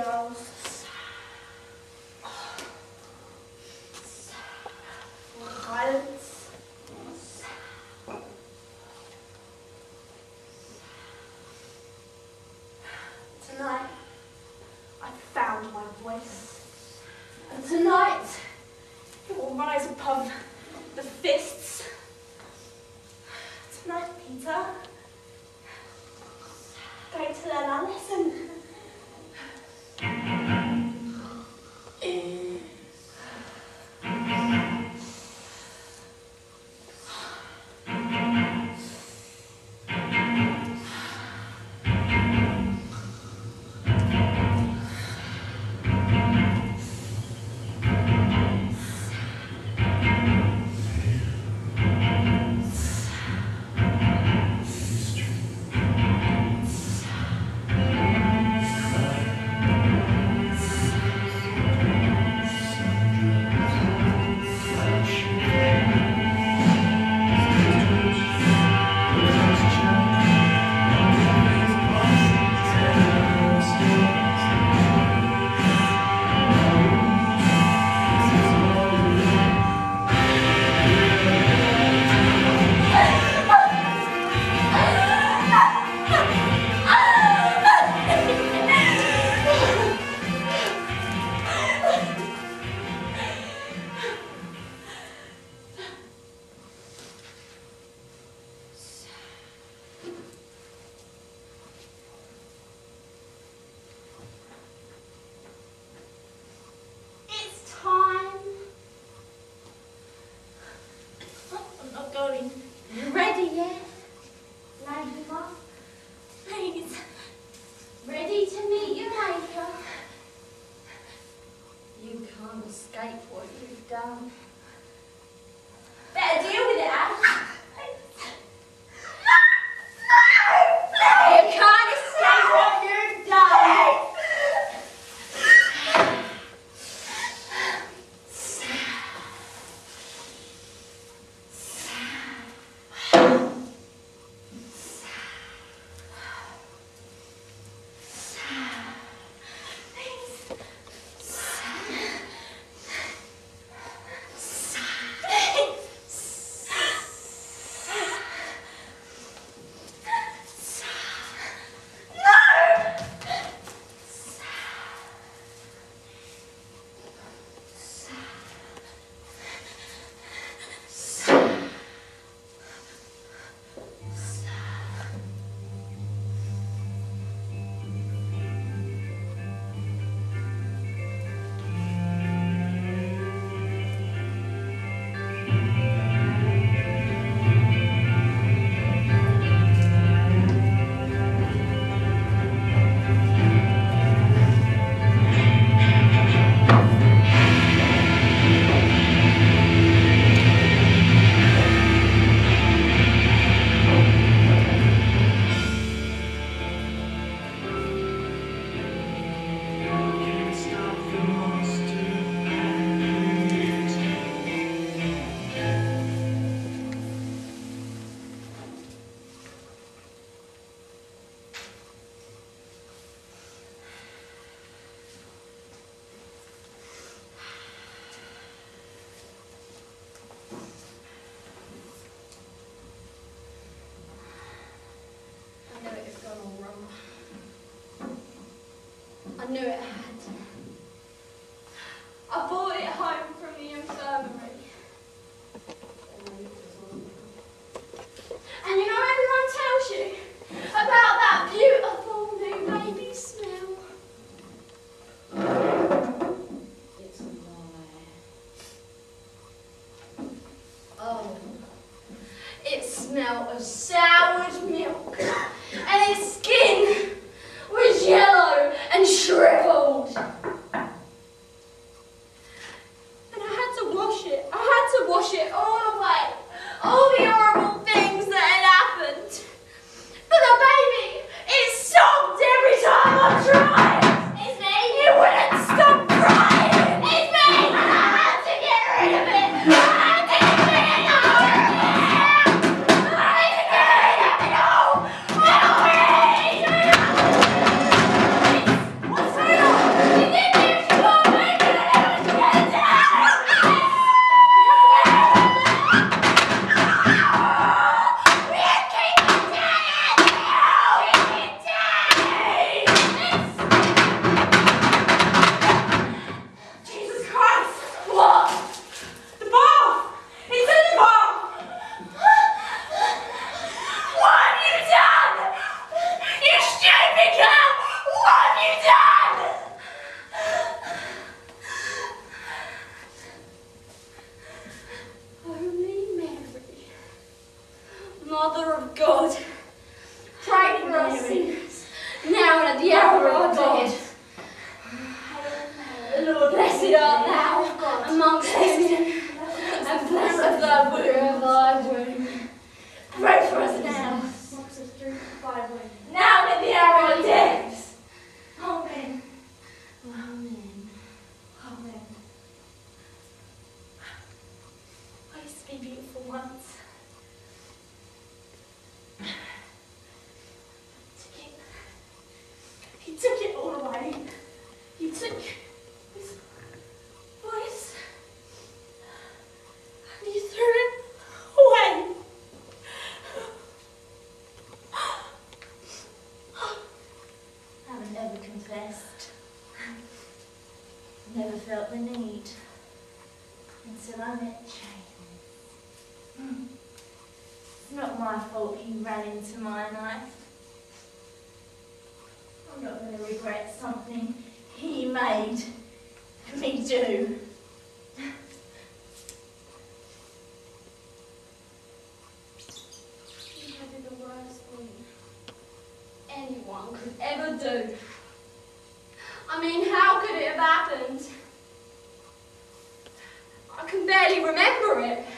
shows Hals. Tonight, I found my voice. And tonight, it will rise above the fists. Tonight, Peter, I'm going to learn our lesson. I knew it had. I brought it home from the infirmary. And you know everyone tells you about that beautiful new baby smell? It's a lie. Oh, it smelled of soured milk and its skin was yellow and shriveled. And I had to wash it. I had to wash it all away. All the horrible things that had happened. But the baby, it sobbed every time I tried. It's me. It wouldn't stop crying. It's me. And I had to get rid of it. I had to get rid of it. I had to get rid of it all. Mother of God, pray for us sinners, now and at the hour of our death. Lord, blessed art thou amongst women, and blessed of thy womb, Pray for us now, now and at the hour of our death. Amen. Amen. Amen. Please be beautiful once. He took it all away. He took his voice and he threw it away. I've never confessed. Never felt the need until I met Jane. It's not my fault he ran into my life. I'm not going to regret something he made me do. He had the worst thing anyone could ever do. I mean, how could it have happened? I can barely remember it.